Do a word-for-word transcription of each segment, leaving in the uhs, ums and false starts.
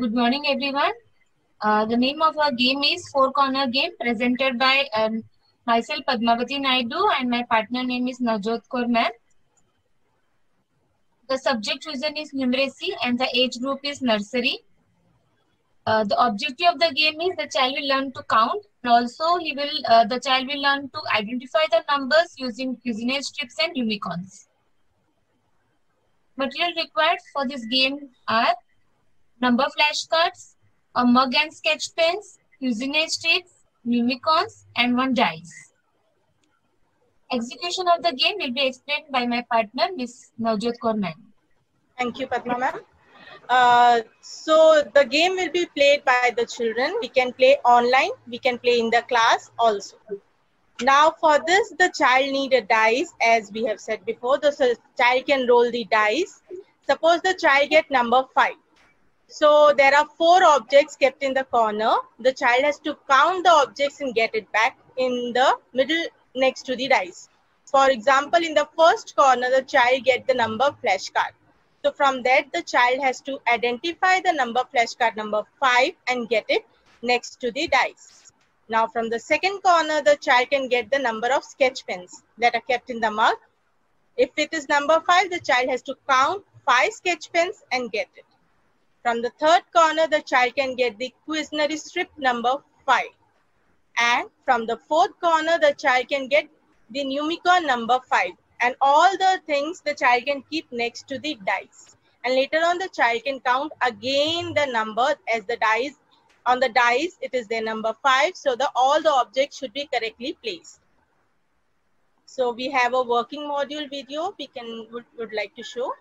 Good morning, everyone. Uh, the name of our game is Four Corner Game, presented by um, myself, Padmavathi Naidu, and my partner name is Navjyoth Korman. The subject region is numeracy, and the age group is nursery. Uh, the objective of the game is the child will learn to count, and also he will uh, the child will learn to identify the numbers using Cuisenaire strips and numicons. Material required for this game are number flashcards, a mug and sketch pens, Cuisenaire strips, numicons, and one dice. Execution of the game will be explained by my partner, Miz Navjyoth Korman. Thank you, Padma ma'am. Uh, so the game will be played by the children. We can play online. We can play in the class also. Now for this, the child need a dice, as we have said before. The child can roll the dice. Suppose the child get number five. So there are four objects kept in the corner. The child has to count the objects and get it back in the middle next to the dice. For example, in the first corner, the child get the number flashcard. So from that, the child has to identify the number flashcard number five and get it next to the dice. Now from the second corner, the child can get the number of sketch pens that are kept in the mug. If it is number five, the child has to count five sketch pens and get it. From the third corner, the child can get the Cuisenaire strip number five. And from the fourth corner, the child can get the numicon number five. And all the things the child can keep next to the dice. And later on, the child can count again the number as the dice. On the dice, it is their number five. So the, all the objects should be correctly placed. So we have a working module video we can would, would like to show.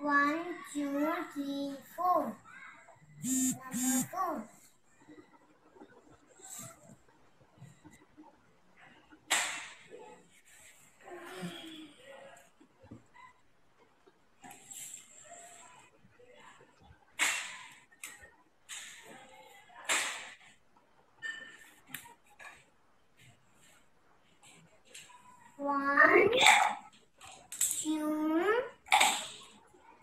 One, two, three, four. Number four. One, two,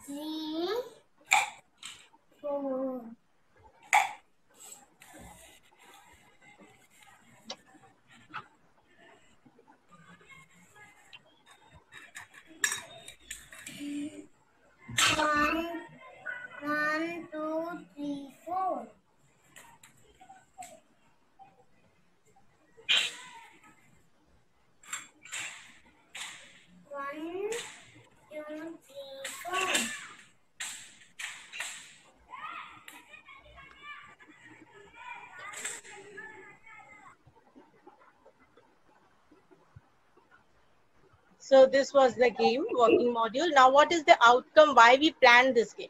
three, four. One, one, two, three, four. So this was the game, working module. Now what is the outcome, why we planned this game?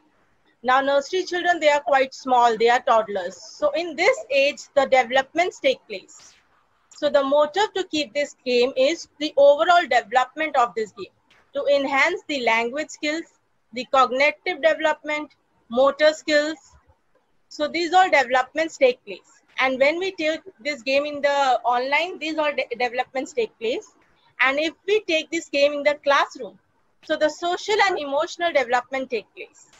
Now nursery children, they are quite small, they are toddlers. So in this age, the developments take place. So the motive to keep this game is the overall development of this game, to enhance the language skills, the cognitive development, motor skills. So these all developments take place. And when we take this game in the online, these all de- developments take place. And if we take this game in the classroom, so the social and emotional development take place.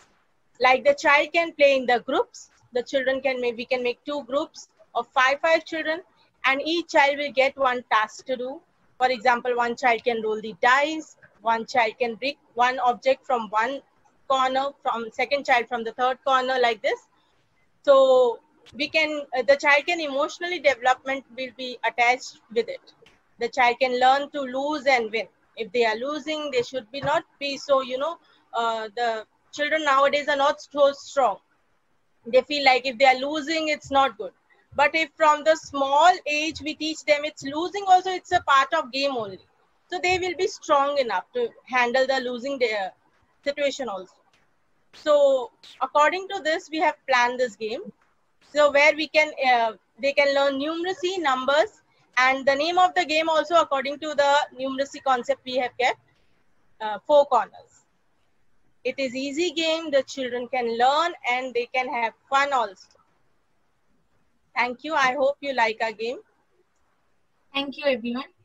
Like the child can play in the groups, the children can maybe can make two groups of five, five children, and each child will get one task to do. For example, one child can roll the dice, one child can pick one object from one corner, from second child from the third corner, like this. So we can, uh, the child can emotionally development will be attached with it. The child can learn to lose and win. If they are losing, they should be not be so, you know, uh, the children nowadays are not so strong. They feel like if they are losing, it's not good. But if from the small age, we teach them it's losing also, it's a part of game only. So they will be strong enough to handle the losing their situation also. So according to this, we have planned this game. So where we can, uh, they can learn numeracy, numbers. And the name of the game also, according to the numeracy concept, we have kept uh, four corners. It is easy game. The children can learn and they can have fun also. Thank you. I hope you like our game. Thank you, everyone.